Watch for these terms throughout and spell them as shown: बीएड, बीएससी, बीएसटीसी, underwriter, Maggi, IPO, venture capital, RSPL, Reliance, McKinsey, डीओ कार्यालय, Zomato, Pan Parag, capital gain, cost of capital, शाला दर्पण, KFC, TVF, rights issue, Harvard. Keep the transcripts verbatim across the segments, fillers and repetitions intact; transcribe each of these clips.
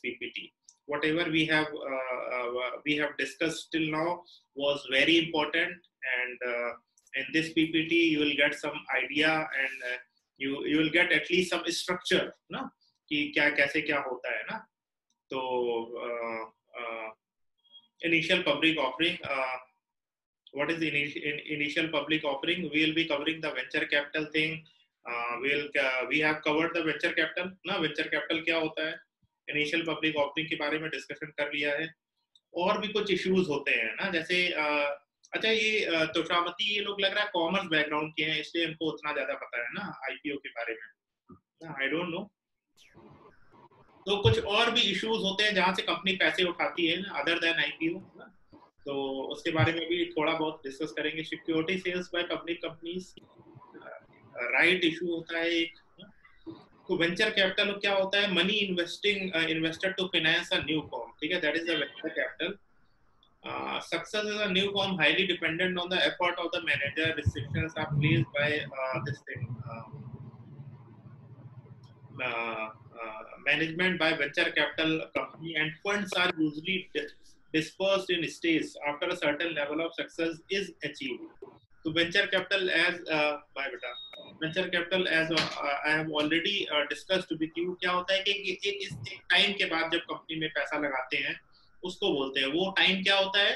this P P T. Whatever we have uh, uh, we have discussed till now was very important, and uh, in this P P T you will get some idea and uh, you you will get at least some structure, ना कि क्या कैसे क्या होता है ना. तो uh, uh, initial public offering. Uh, what is the in, initial public offering? We will be covering the venture capital thing. Uh, we will uh, we have covered the venture capital. ना venture capital क्या होता है? Initial public offering के बारे में discussion कर लिया है. और भी कुछ इश्यूज होते हैं ना, जैसे आ, अच्छा ये तोशामती ये लोग लग रहा है कॉमर्स बैकग्राउंड के हैं, इसलिए इनको उतना ज्यादा पता है ना आईपीओ के बारे में ना, आई डोंट नो. तो कुछ और भी इश्यूज होते हैं जहाँ से कंपनी पैसे उठाती है ना अदर देन आईपीओ ना, तो उसके बारे में भी थोड़ा बहुत डिस्कस करेंगे. Security sales by public companies right issue होता है एक. तो वेंचर कैपिटल क्या होता है? Money investing invested to finance a new firm, ठीक है, that is the venture capital. Success is a new firm highly dependent on the effort of the manager. Restrictions are placed by this thing management by venture capital company, and funds are usually dispersed in stages after a certain level of success is achieved. So venture capital as uh, by beta venture capital as uh, I have already uh, discussed with you. क्या होता है कि एक एक एक time के बाद जब कंपनी में पैसा लगाते हैं उसको बोलते हैं, वो टाइम क्या होता है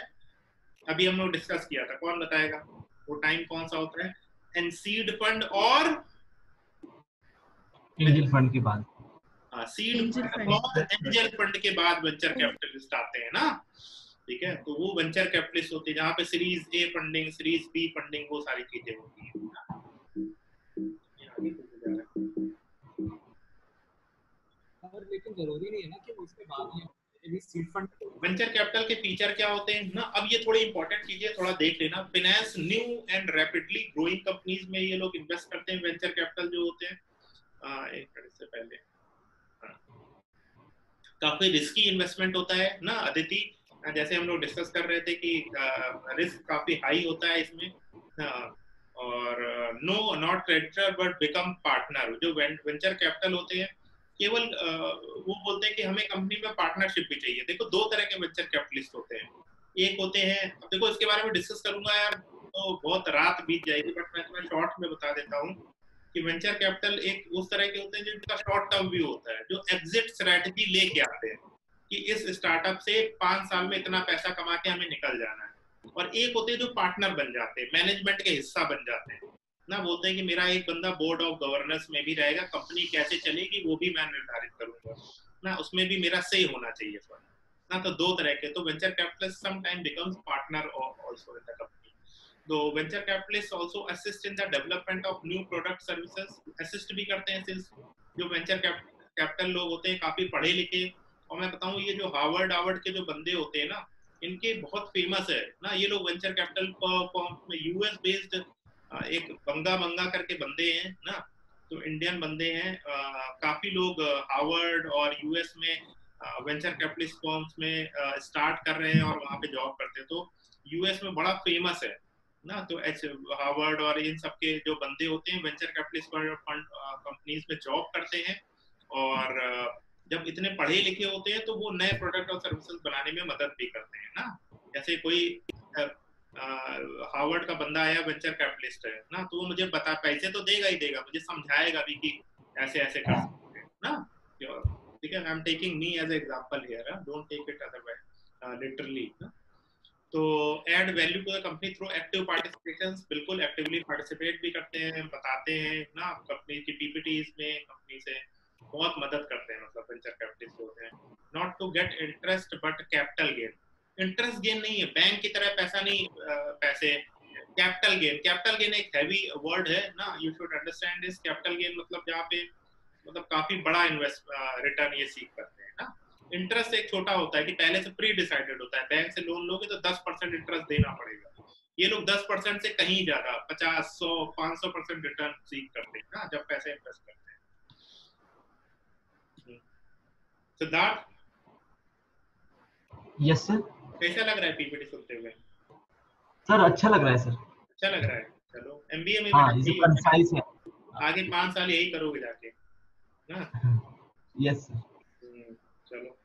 अभी हम लोग डिस्कस किया था, कौन बताएगा वो टाइम कौन सा होता है? एंड सीड फंड और एंजल फंड के बाद, हां सीड फंड और एंजल फंड के बाद वेंचर कैपिटलिस्ट आते हैं ना, ठीक है. तो वो वेंचर कैपिटलिस्ट होते हैं जहाँ पे series A funding series B funding वो सारी चीजें होती हैं. और लेकिन जरूरी नहीं है ना कि उसके बाद ये सीड फंड वेंचर कैपिटल के फीचर क्या होते हैं ना, अब ये थोड़ी इंपॉर्टेंट चीजें थोड़ा देख लेना. Finance new and rapidly growing companies में ये लोग इन्वेस्ट करते हैं वेंचर कैपिटल जो होते हैं. एक मिनट से पहले काफी रिस्की इन्वेस्टमेंट होता है ना अदिति, जैसे हम लोग डिस्कस कर रहे थे कि रिस्क uh, काफी हाई होता है इसमें. uh, और no not creditor but become partner. जो वेंचर कैपिटल होते हैं केवल uh, वो बोलते हैं कि हमें कंपनी में पार्टनरशिप भी चाहिए. देखो दो तरह के वेंचर कैपिटलिस्ट होते हैं, एक होते हैं, देखो इसके बारे में डिस्कस करूंगा यार तो बहुत रात बीत जाएगी, बट मैं तुम्हें शॉर्ट में बता देता हूँ कि वेंचर कैपिटल एक उस तरह के होते हैं जिनका शॉर्ट टर्म व्यू होता है, जो एग्जिट स्ट्रैटेजी लेके आते हैं कि इस स्टार्टअप से पांच साल में इतना पैसा कमा के हमें निकल जाना है. और एक होते हैं जो पार्टनर बन जाते हैं, मैनेजमेंट के हिस्सा बन जाते हैं ना, बोलते हैं कि मेरा एक बंदा बोर्ड ऑफ गवर्नेंस में भी रहेगा, कंपनी कैसे चलेगी वो भी मैं निर्धारित करूंगा ना, उसमें भी मेरा सही होना चाहिए ना. तो दो तरह के, तो venture capitalist some time becomes partner also in the company. तो venture capitalist also assist in the development of new product services, assist भी करते हैं. जो वेंचर कैपिटल लोग होते हैं काफी पढ़े लिखे, और मैं बताऊं ये जो हार्वर्ड हार्वर्ड के जो बंदे होते हैं ना इनके बहुत फेमस है ना, ये लोग वेंचर कैपिटल फर्म में यूएस बेस्ड एक बंगा बंगा करके बंदे हैं ना, तो इंडियन बंदे हैं. आ, काफी लोग हार्वर्ड और यूएस में आ, वेंचर कैपिटलिस्ट फर्म्स में आ, स्टार्ट कर रहे हैं और वहाँ पे जॉब करते हैं. तो यूएस में बड़ा फेमस है ना, तो एच हार्वर्ड और इन सबके जो बंदे होते हैं वेंचर कैपिटलिस्ट फंड कंपनीज में जॉब करते हैं, और आ, जब इतने पढ़े लिखे होते हैं तो वो नए प्रोडक्ट और सर्विसेज बनाने में मदद भी करते हैं ना. जैसे कोई हार्वर्ड का बंदा आया वेंचर कैपिटलिस्ट है ना, तो वो मुझे बता पैसे तो देगा ही देगा, मुझे समझाएगा भी कि ऐसे ऐसे कर सकते हैं ना, ठीक है. I am taking me as example here, don't take it otherwise literally. तो add value to the company through active participation, बिल्कुल एक्टिवली पार्टिसिपेट भी करते हैं, बताते हैं ना कंपनी की पीपीटीज में, कंपनी से बहुत मदद करते हैं मतलब वेंचर कैपिटलिस्ट होते हैं. Not to get interest but capital gain, interest gain नहीं है, बैंक की तरह पैसा नहीं, पैसे कैपिटल गेन. कैपिटल गेन एक हैवी वर्ड है ना, you should understand this. Capital gain मतलब जहाँ पे मतलब काफी बड़ा इन्वेस्ट रिटर्न ये सीख करते हैं ना. इंटरेस्ट एक छोटा होता है कि पहले से प्री डिसाइडेड होता है, बैंक से लोन लोगे तो दस परसेंट इंटरेस्ट देना पड़ेगा. ये लोग दस परसेंट से कहीं ज्यादा पचास सौ पाँच सौ परसेंट रिटर्न सीख करते हैं ना जब पैसे इन्वेस्ट करते हैं. सिद्धार्थ, यस सर, कैसा लग रहा है पीपीटी सुनते हुए? सर अच्छा लग रहा है, सर अच्छा लग रहा है. चलो एमबीए में कंसाइज है, आगे पाँच साल यही करोगे जाके ना. यस सर, चलो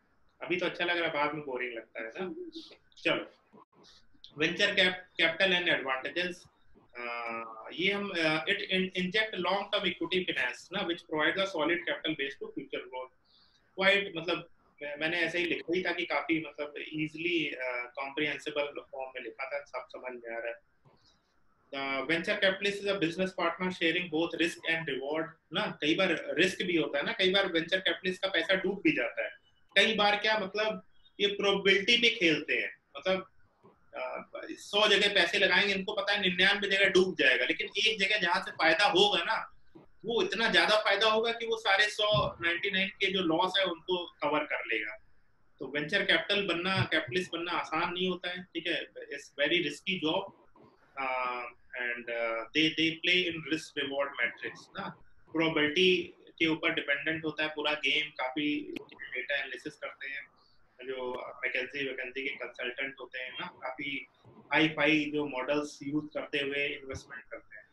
अभी तो अच्छा लग रहा है, बाद में बोरिंग लगता है ना। चलो, वेंचर कैपिटल एंड एडवांटेजेस, ये हम it inject long term equity finance ना which provides a solid capital base to future growth. Quite मतलब मैंने ऐसे ही लिखा ही था कि काफी मतलब इजीली कॉम्प्रिहेंसिबल फॉर्म में लिखा था, सब समझ में आ रहा है। The venture capitalist is a business partner sharing both risk and reward ना। कई बार रिस्क भी होता है ना, कई बार वेंचर कैपिटलिस्ट का पैसा डूब भी जाता है, कई बार क्या मतलब ये प्रोबेबिलिटी पे खेलते हैं, मतलब सौ जगह पैसे लगाएंगे, इनको पता है निन्यानवे जगह डूब जाएगा, लेकिन एक जगह जहाँ से फायदा होगा ना वो इतना ज्यादा फायदा होगा कि वो सारे सौ नाइन्टी नाइन के जो लॉस है उनको कवर कर लेगा। तो वेंचर कैपिटल बनना कैपिटलिस्ट बनना आसान नहीं होता है, ठीक है। It's very risky job and they they play in risk reward matrix ना, प्रोबेबिलिटी के ऊपर डिपेंडेंट होता है पूरा गेम। काफी डेटा एनालिसिस करते हैं जो मैकेंजी वैकेंजी के कंसल्टेंट होते हैं ना, काफी हाई फाई जो मॉडल्स यूज करते हुए इन्वेस्टमेंट करते हैं।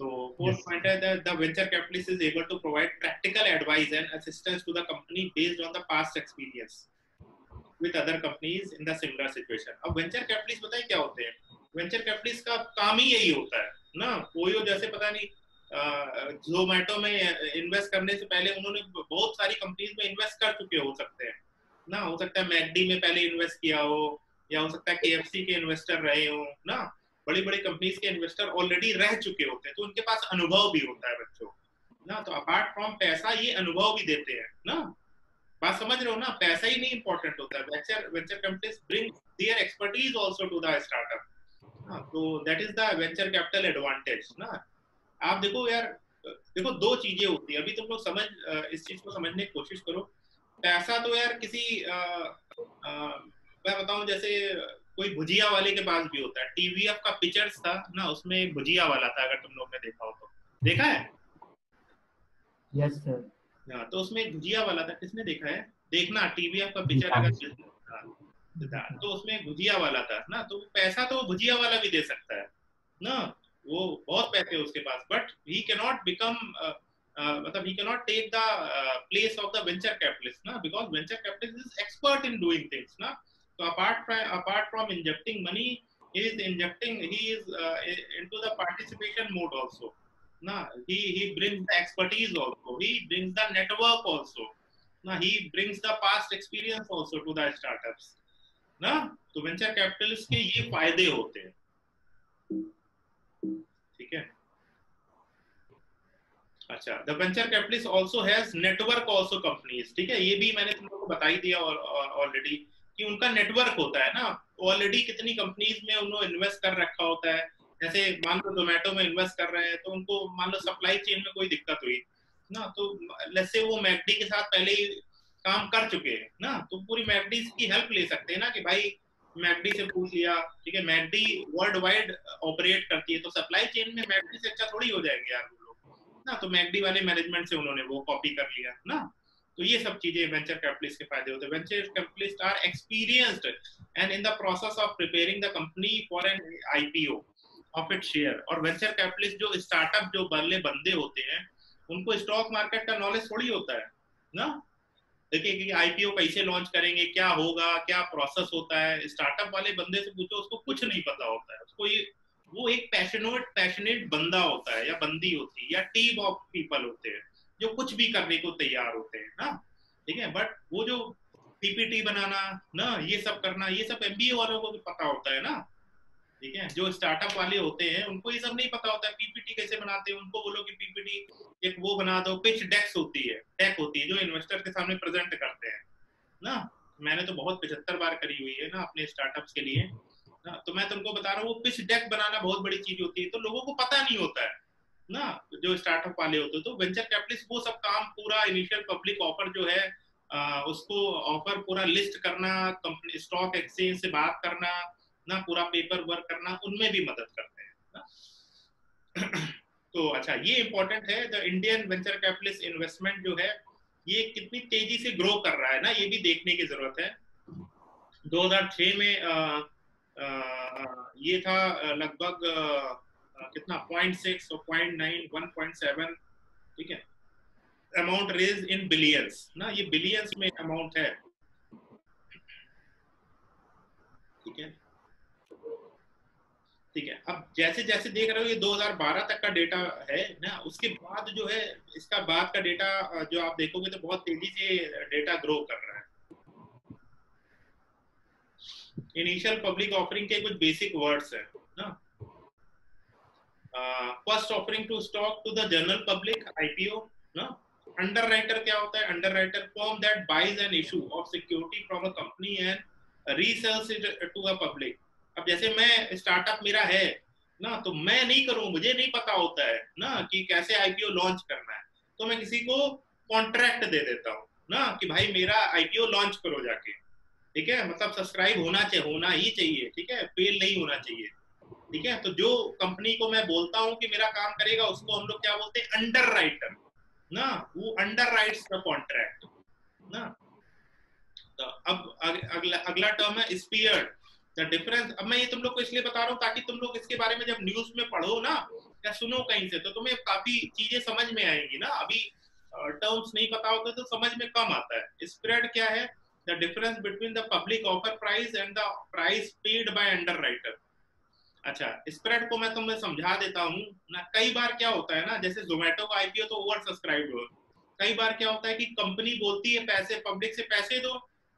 तो फोर्थ पॉइंट है the venture capitalist is able to provide practical advice and assistance to the company based on the past experience with other companies in the similar situation. अब venture capitalist बताइए क्या होते हैं? Venture capitalist का काम ही यही होता है ना। कोई जैसे पता नहीं ज़ोमैटो में इन्वेस्ट करने से पहले उन्होंने बहुत सारी कंपनीज में इन्वेस्ट कर चुके हो सकते हैं ना, हो सकता है मैगडी में पहले इन्वेस्ट किया हो, या हो सकता है केएफसी के इन्वेस्टर रहे हो ना, बड़ी बड़ी कंपनीज के इन्वेस्टर ऑलरेडी रह चुके होते हैं, तो उनके पास अनुभव भी होता है बच्चों ना। तो अपार्ट फ्रॉम पैसा ये अनुभव भी देते हैं ना, बात समझ रहे हो ना, पैसा ही नहीं इंपॉर्टेंट होता है। Venture venture capitalist bring their expertise also to the startup. तो that is the venture capital advantage ना। आप देखो यार, देखो दो चीजें होती है, अभी तुम लोग समझ इस चीज को समझने की कोशिश करो। पैसा तो यार किसी आ, आ, मैं बताऊं जैसे कोई भुजिया वाले के पास भी होता है। टीवीएफ का पिक्चर्स था ना, उसमें भुजिया वाला था, अगर तुम लोग ने देखा हो तो। देखा है? Yes sir. हाँ, तो उसमें भुजिया वाला था, किसने देखा है? देखना टीवीएफ का पिक्चर अगर, तो उसमें भुजिया वाला था ना, तो पैसा तो भुजिया वाला भी दे सकता है ना, वो बहुत पैसे उसके पास, but he can not become मतलब he can not take the place of the venture capitalist ना, because venture capitalist is expert in doing things ना। तो apart apart from injecting money is injecting he is into the participation mode also ना, he he brings the expertise also, he brings the network also ना, he brings the past experience also to the startups ना। तो venture capitalist के ये फायदे होते हैं, ठीक है। अच्छा, the venture capitalist also has network also companies, ठीक है। ये भी मैंने तुम लोगों को बता ही दिया ऑलरेडी कि उनका नेटवर्क होता है ना, ऑलरेडी कितनी कंपनीज में उन्होंने इन्वेस्ट कर रखा होता है। जैसे मान लो ज़ोमैटो में इन्वेस्ट कर रहे हैं, तो उनको मान लो सप्लाई चेन में कोई दिक्कत हुई ना, तो लेट्स से वो मैगडी के साथ पहले ही काम कर चुके हैं ना, तो पूरी मैगडी की हेल्प ले सकते हैं ना, कि भाई मैगडी से पूछ लिया, ठीक है। मैगडी वर्ल्ड वाइड ऑपरेट करती है, तो सप्लाई चेन में मैगडी से अच्छा थोड़ी हो जाएंगे यार वो लोग ना, तो मैगडी वाले मैनेजमेंट से उन्होंने वो कॉपी कर लिया ना। तो ये सब चीजें वेंचर कैपिटलिस्ट के फायदे होते हैं। Venture capitalist are experienced and in the process of preparing the company for an IPO of its share. और वेंचर कैपिटलिस्ट जो स्टार्टअप जो बल्ले बंदे होते हैं, उनको स्टॉक मार्केट का नॉलेज थोड़ी होता है ना। देखिए कि आईपीओ कैसे लॉन्च करेंगे, क्या होगा, क्या प्रोसेस होता है, स्टार्टअप वाले बंदे से पूछो, उसको कुछ नहीं पता होता है। उसको ये वो एक पैशनेट पैशनेट बंदा होता है या बंदी होती है या टीम ऑफ पीपल होते हैं जो कुछ भी करने को तैयार होते हैं ना, ठीक है। बट वो जो पीपीटी बनाना ना, ये सब करना, ये सब एमबीए वालों को भी पता होता है ना, ठीक है। जो स्टार्टअप वाले होते हैं उनको ये सब नहीं पता होता है, पीपीटी कैसे बनाते हैं। उनको बोलो कि पीपीटी एक वो बना दो, पिच डेक्स होती है, डेक होती है जो इन्वेस्टर के सामने प्रेजेंट करते हैं ना। मैंने तो बहुत पचहत्तर बार करी हुई है ना अपने स्टार्टअप्स के लिए ना, तो मैं तुमको बता रहा हूँ वो पिच डेक बनाना बहुत बड़ी चीज होती है, तो लोगों को पता नहीं होता है ना, जो स्टार्टअप वाले होते हैं। तो वेंचर कैपिटलिस्ट वो सब काम पूरा इनिशियल पब्लिक ऑफर जो है आ, उसको ऑफर पूरा लिस्ट करना, कंपनी स्टॉक एक्सचेंज से बात करना ना, पूरा पेपर वर्क करना, उनमें भी मदद करते हैं ना। तो अच्छा, ये इम्पोर्टेंट है। The Indian venture capitalist investment जो है ये कितनी तेजी से ग्रो कर रहा है ना, ये भी देखने की जरूरत है। दो हज़ार छह में आ, आ, ये था लगभग कितना पॉइंट सिक्स और point nine one point seven, ठीक है, अमाउंट रेज इन बिलियंस ना, ये बिलियंस में अमाउंट है। ठीक है ठीक है। अब जैसे जैसे देख रहे हो ये दो हज़ार बारह तक का डेटा है ना, उसके बाद जो है इसका बाद का डेटा जो आप देखोगे तो बहुत तेजी से डेटा ग्रो कर रहा है। इनिशियल पब्लिक ऑफरिंग के कुछ बेसिक वर्ड्स हैं ना, first offering to stock to the general public IPO ना। अंडरराइटर क्या होता है? Underwriter firm that buys an issue of security from a company and resells it to a public. अब जैसे मैं स्टार्टअप मेरा है ना, तो मैं नहीं करूं, मुझे नहीं पता होता है ना कि कैसे आईपीओ लॉन्च करना है, तो मैं किसी को कॉन्ट्रैक्ट दे देता हूं ना कि भाई मेरा आईपीओ लॉन्च करो जाके, ठीक है। मतलब सब्सक्राइब होना चाहिए, होना ही चाहिए, ठीक है, फेल नहीं होना चाहिए, ठीक है। तो जो कंपनी को मैं बोलता हूँ कि मेरा काम करेगा उसको हम लोग क्या बोलते हैं? अंडरराइटर ना, वो अंडरराइट्स द कॉन्ट्रैक्ट ना। तो अब अगला अगला टर्म है स्पीयर द डिफरेंस। अब मैं ये तुम लोग को इसलिए बता रहा हूँ ताकि तुम लोग इसके बारे में जब न्यूज में पढ़ो ना या सुनो कहीं से, तो तुम्हें काफी चीजें समझ में आएंगी ना। अभी टर्म्स नहीं पता होते तो समझ में कम आता है। स्प्रेड क्या है? The difference between the public offer price and the price paid by underwriter. अच्छा, स्प्रेड को मैं तुम्हें समझा देता हूँ ना। कई बार क्या होता है ना, जैसे Zomato का आईपीओ तो ओवर सब्सक्राइब हो, कई बार क्या होता है कि कंपनी बोलती है पैसे, पब्लिक से पैसे दो,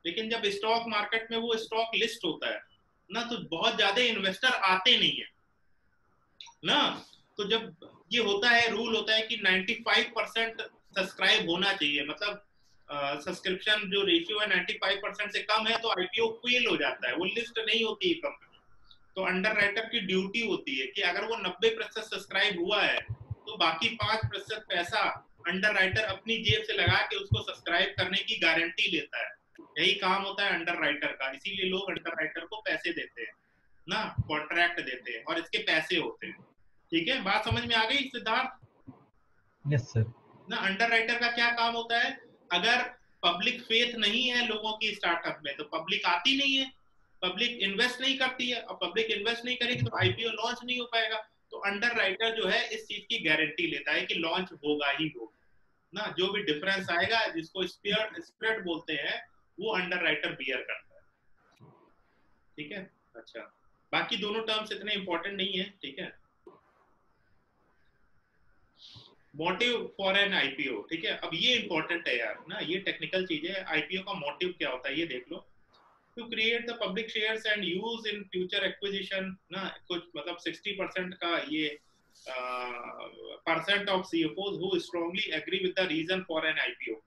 लेकिन जब स्टॉक मार्केट में वो स्टॉक लिस्ट होता है ना तो बहुत ज्यादा इन्वेस्टर आते नहीं है ना। तो जब ये होता है, रूल होता है कि पचानवे परसेंट सब्सक्राइब होना चाहिए, मतलब सब्सक्रिप्शन जो रेशियो है पचानवे परसेंट से कम है तो आईपीओ फेल हो जाता है, वो लिस्ट नहीं होती है कंपनी। तो अंडरराइटर की ड्यूटी होती है कि अगर वो नब्बे परसेंट सब्सक्राइब हुआ है तो बाकी पांच प्रतिशत पैसा अंडरराइटर अपनी जेब से लगा के उसको सब्सक्राइब करने की गारंटी लेता है। यही काम होता है अंडरराइटर का, इसीलिए लोग अंडरराइटर को पैसे देते हैं ना, कॉन्ट्रैक्ट देते हैं और इसके पैसे होते हैं, ठीक है। बात समझ में आ गई सिद्धार्थ? Yes sir. ना अंडरराइटर का क्या काम होता है? अगर पब्लिक फेथ नहीं है लोगों की स्टार्टअप में तो पब्लिक आती नहीं है, पब्लिक इन्वेस्ट नहीं करती है, और पब्लिक इन्वेस्ट नहीं करेगी तो आईपीओ लॉन्च नहीं हो पाएगा। तो अंडरराइटर जो है इस चीज की गारंटी लेता है कि लॉन्च होगा ही होगा ना। जो भी डिफरेंस आएगा, जिसको स्प्रेड स्प्रेड बोलते हैं, वो अंडरराइटर बियर करता है, ठीक है। अच्छा, बाकी दोनों टर्म्स इतने इंपॉर्टेंट नहीं है, ठीक है। मोटिव फॉर एन आईपीओ, ठीक है। अब ये इंपॉर्टेंट है यार ना, ये टेक्निकल चीज है। आईपीओ का मोटिव क्या होता है ये देख लो। To create the public shares and use in future acquisition ना, कुछ मतलब साठ परसेंट का ये percent of CEOs who strongly agree with the reason for an IPO.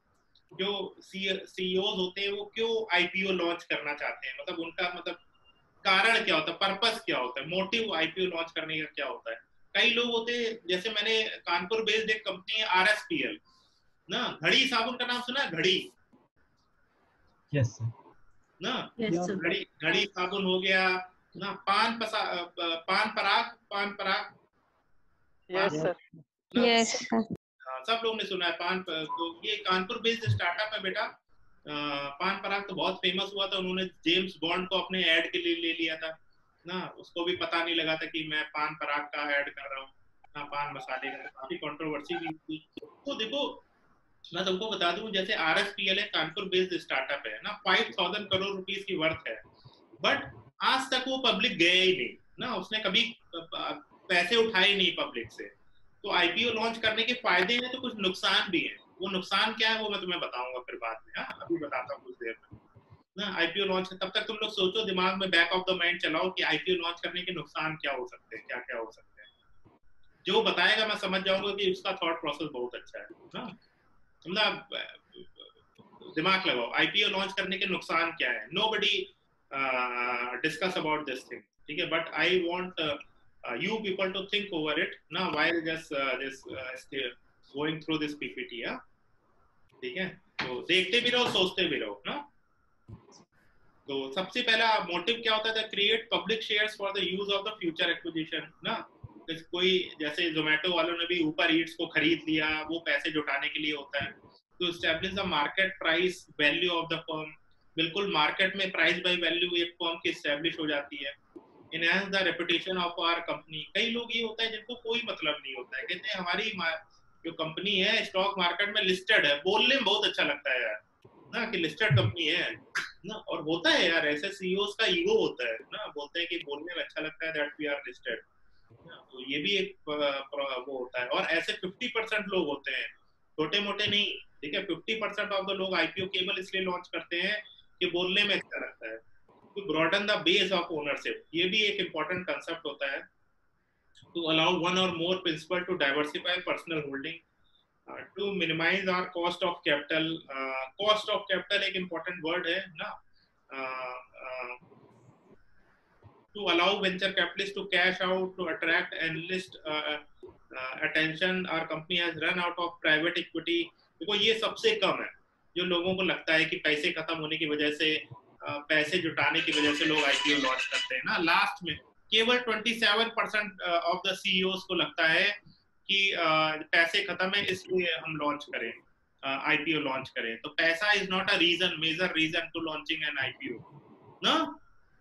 जो सीईओज होते हैं वो क्यों आईपीओ लॉन्च करना चाहते हैं, मतलब उनका मतलब कारण क्या होता है, पर्पस क्या होता है, मोटिव आईपीओ लॉन्च करने का क्या होता है। कई लोग होते हैं, जैसे मैंने कानपुर बेस्ड एक कंपनी है आर एस पी एल ना, घड़ी साबुन का नाम सुना है? घड़ी, यस सर ना, घड़ी घड़ी साबुन हो गया ना, पान पसा, Pan Parag Pan Parag yes sir, yes sir, सब लोग ने सुना है पान। तो ये कानपुर बेस्ड स्टार्टअप है बेटा, पान पराग तो बहुत फेमस हुआ था, उन्होंने जेम्स बॉन्ड को अपने ऐड के लिए ले लिया था ना, उसको भी पता नहीं लगा था कि मैं पान पराग का ऐड कर रहा हूँ ना, पान मसाले का, काफी कंट्रोवर्सी भी थी। तो देखो मैं तुमको बता दूं, जैसे आर एस पी एल है, कानपुर बेस्ड स्टार्टअप है ना, फाइव थाउजेंड करोड़ रुपीज की वर्थ है, बट आज तक वो पब्लिक गया ही नहीं ना, उसने कभी पैसे उठाए नहीं पब्लिक से। तो आईपीओ लॉन्च करने के फायदे हैं तो कुछ नुकसान भी हैं। वो नुकसान क्या है वो मैं तुम्हें बताऊंगा फिर बाद में, हाँ अभी बताता हूँ कुछ देर में ना। आईपीओ लॉन्च, तब तक तुम लोग सोचो, दिमाग में बैक ऑफ द माइंड चलाओ कि आईपीओ लॉन्च करने के नुकसान क्या हो सकते हैं, क्या क्या हो सकते हैं। जो बताएगा मैं समझ जाऊंगा कि उसका थॉट प्रोसेस बहुत अच्छा है ना। मतलब दिमाग लगाओ, आईपीओ लॉन्च करने के नुकसान क्या है। Nobody discuss about this thing, ठीक है, but I want Uh, you people to think over it now while just uh, just uh, still going through this P P T, yeah, ठीक है। तो देखते भी रहो, सोचते भी रहो ना। तो सबसे पहला मोटिव क्या होता है? Create public shares for the use of the future acquisition ना। कोई जैसे Zomato वालों ने भी ऊपर ईट्स को खरीद लिया, वो पैसे जुटाने के लिए होता है। तो establish the market price value of the firm, बिल्कुल मार्केट में प्राइस बाय वैल्यू एक फर्म की एस्टैब्लिश हो जाती है। Enhance the reputation of our company। कई लोग ये होता है जिनको कोई मतलब नहीं होता है, कहते हैं हमारी जो कंपनी है स्टॉक मार्केट में लिस्टेड है, बोलने में बहुत अच्छा लगता है यार ना कि लिस्टेड कंपनी है ना, और होता है यार ऐसे सीईओस का ईगो होता है ना, बोलते हैं कि बोलने में अच्छा लगता है दैट वी आर लिस्टेड, तो ये भी एक वो होता है। और ऐसे फिफ्टी परसेंट लोग होते हैं, छोटे मोटे नहीं, ठीक है, फिफ्टी परसेंट ऑफ द लोग आईपीओ केवल इसलिए लॉन्च करते हैं कि बोलने में अच्छा लगता है, तो broaden the base of ownership, ये भी एक इम्पोर्टेंट कंसेप्ट होता है। To allow one or more principal to diversify personal holding, to minimize our cost of capital, cost of capital एक इम्पोर्टेंट वर्ड है ना, to allow venture capitalist to cash out, to attract analyst attention, our company has run out of private equity. देखो ये सबसे कम है, जो लोगों को लगता है कि पैसे खत्म होने की वजह से, पैसे जुटाने की वजह से लोग आईपीओ लॉन्च करते हैं ना। लास्ट में केवल twenty seven percent of the CEOs को लगता है कि पैसे खत्म है इसलिए हम लॉन्च करें, आईपीओ लॉन्च करें। तो पैसा is not a reason, major reason to launching an IPO ना,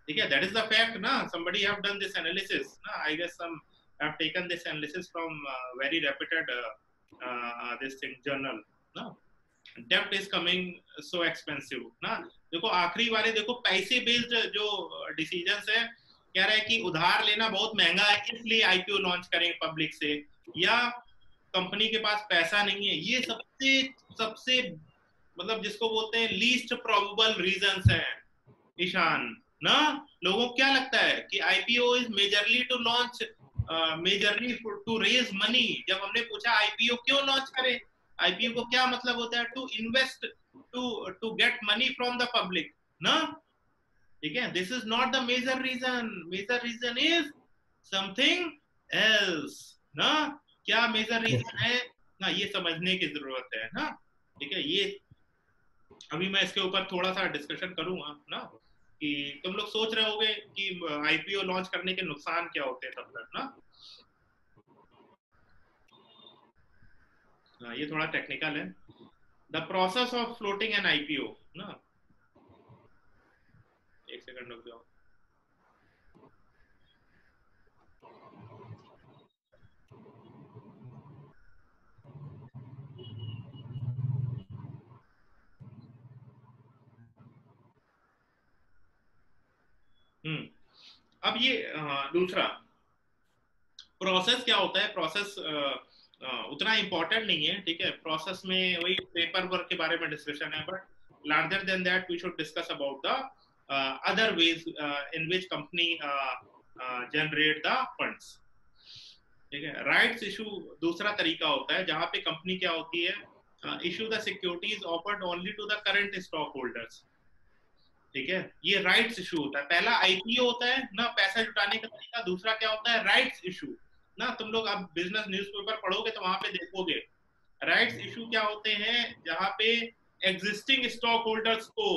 ठीक है, दैट इज द फैक्ट ना। Somebody have done this analysis ना, I guess some have taken this analysis from very reputed this thing journal ना। डेप्ट is coming so expensive ना। देखो आखिरी वाले, देखो पैसे बेस्ड जो डिसीजंस है, कह रहा है कि उधार लेना बहुत महंगा है इसलिए आईपीओ लॉन्च करें पब्लिक से, या कंपनी के पास पैसा नहीं है, ये सबसे सबसे मतलब जिसको बोलते हैं लीस्ट प्रोबेबल रीजंस है ईशान ना। लोगों को क्या लगता है कि IPO is majorly to launch, majorly to raise money. जब हमने पूछा आईपीओ क्यों लॉन्च करें, आईपीओ को क्या मतलब होता है, to invest, to to get money from the public ना, ठीक है, this is not the major reason, major reason is something else ना। क्या मेजर रीजन है ना, ये समझने की जरूरत है ना, ठीक है। ये अभी मैं इसके ऊपर थोड़ा सा डिस्कशन करूंगा ना, कि तुम लोग सोच रहे होगे कि आईपीओ लॉन्च करने के नुकसान क्या होते हैं तब तक ना। ना ये थोड़ा टेक्निकल है। The process of floating an IPO ना, एक सेकंड रुक जाओ। हम्म अब ये हाँ, दूसरा प्रोसेस क्या होता है। प्रोसेस उतना इम्पोर्टेंट नहीं है, ठीक है, प्रोसेस में वही पेपर वर्क के बारे में डिस्कशन है, but larger than that we should discuss about the Uh, other ways uh, in which company uh, uh, generate the funds, ठीक है। राइट्स इशू दूसरा तरीका होता है जहाँ पे कंपनी क्या होती है, issue the securities offered only to the current stock holders, ठीक है, ये राइट्स इशू होता है। पहला आईपीओ होता है ना, पैसा जुटाने का तरीका। दूसरा क्या होता है, राइट्स इशू ना। तुम लोग अब बिजनेस न्यूज़पेपर पढ़ोगे तो वहां पे देखोगे राइट्स इशू क्या होते हैं, जहाँ पे एग्जिस्टिंग स्टॉक होल्डर्स को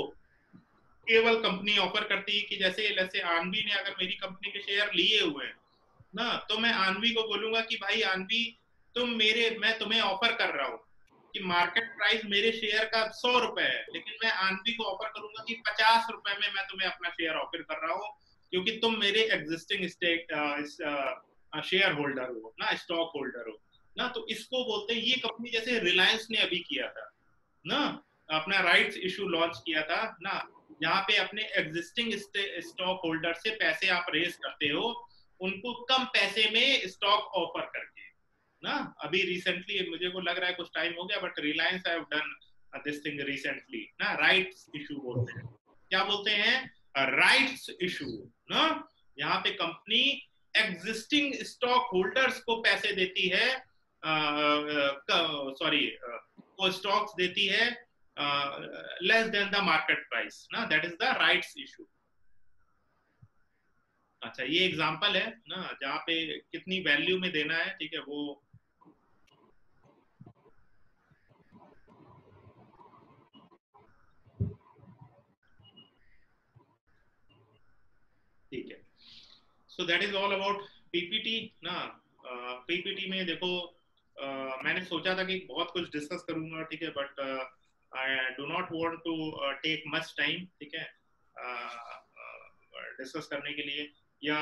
केवल कंपनी ऑफर करती है कि जैसे जैसे आनवी ने अगर मेरी कंपनी के शेयर लिए हुए हैं ना, तो मैं आनवी को बोलूंगा कि भाई आनवी तुम मेरे, मैं तुम्हें ऑफर कर रहा हूँ कि मार्केट प्राइस मेरे शेयर का सौ रुपए है, लेकिन मैं आनवी को ऑफर करूंगा कि पचास रुपए में मैं तुम्हें अपना शेयर ऑफर कर रहा हूँ, क्योंकि तुम मेरे एग्जिस्टिंग स्टेक शेयर होल्डर हो ना, स्टॉक होल्डर हो ना। तो इसको बोलते हैं, ये कंपनी जैसे रिलायंस ने अभी किया था ना, अपना राइट्स इशू लॉन्च किया था ना, जहाँ पे अपने एग्जिस्टिंग स्टॉक होल्डर से पैसे आप रेज करते हो, उनको कम पैसे में स्टॉक ऑफर करके ना। अभी रिसेंटली मुझे को लग रहा है कुछ टाइम हो गया, but Reliance have done this thing recently ना, राइट्स इशू बोलते हैं। क्या बोलते हैं, राइट्स इशू ना, यहाँ पे कंपनी एग्जिस्टिंग स्टॉक होल्डर्स को पैसे देती है, सॉरी को स्टॉक्स देती है Uh, less than the market price ना, that is the rights issue। अच्छा ये एग्जाम्पल है ना, जहाँ पे कितनी वैल्यू में देना है, ठीक है, वो ठीक है। So that is all about PPT ना। पीपीटी uh, में देखो uh, मैंने सोचा था कि बहुत कुछ डिस्कस करूंगा, ठीक है, but uh, I do not want to uh, take much time, ठीक है, डिस्कस uh, uh, करने के लिए, या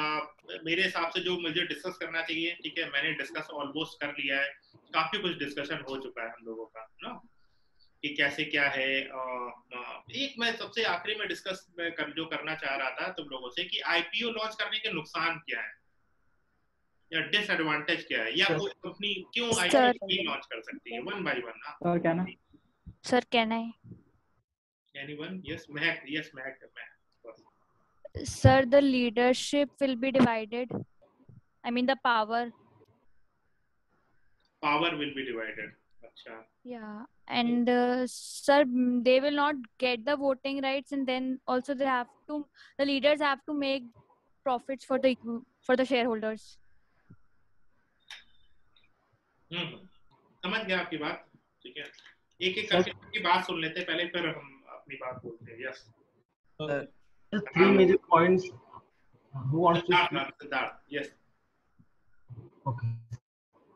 मेरे हिसाब से जो मुझे डिस्कस करना चाहिए, ठीक है, मैंने डिस्कस ऑलमोस्ट कर लिया है, काफी कुछ डिस्कशन हो चुका है हम लोगों का ना। कि कैसे क्या है। एक मैं सबसे आखिरी में डिस्कस कर, जो करना चाह रहा था तुम लोगों से कि आईपीओ लॉन्च करने के नुकसान क्या है या डिसएडवांटेज क्या है या कोई कंपनी क्यों आईपीओ लॉन्च कर सकती है। वन बाय वन ना सर, कहना सर कहना है anyone. Yes Mahak, yes Mahak मैं sir the leadership will be divided, I mean the power power will be divided. अच्छा yeah and uh, sir they will not get the voting rights and then also they have to the leaders have to make profits for the for the shareholders। hmm समझ गया आपकी बात, ठीक है। एक-एक करके आपकी बात सुन लेते हैं पहले, फिर हम अपनी बात बोलते हैं। Yes sir, three major points who wants to। yes okay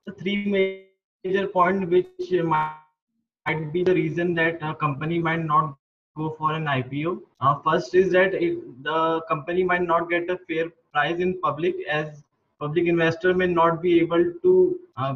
so three major major point which might be the reason that a company might not go for an I P O. Uh, first is that it, the company might not get a fair price in public, as public investor may not be able to uh,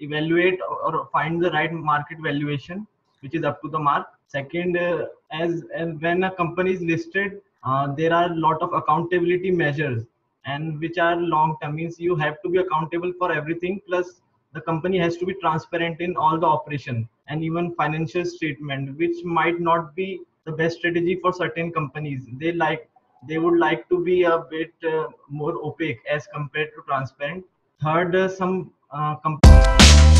evaluate or find the right market valuation which is up to the mark. Second, uh, as and when a company is listed, uh, there are lot of accountability measures and which are long term, means you have to be accountable for everything, plus the company has to be transparent in all the operation and even financial statement, which might not be the best strategy for certain companies. They like they would like to be a bit uh, more opaque as compared to transparent. Third, uh, some uh, companies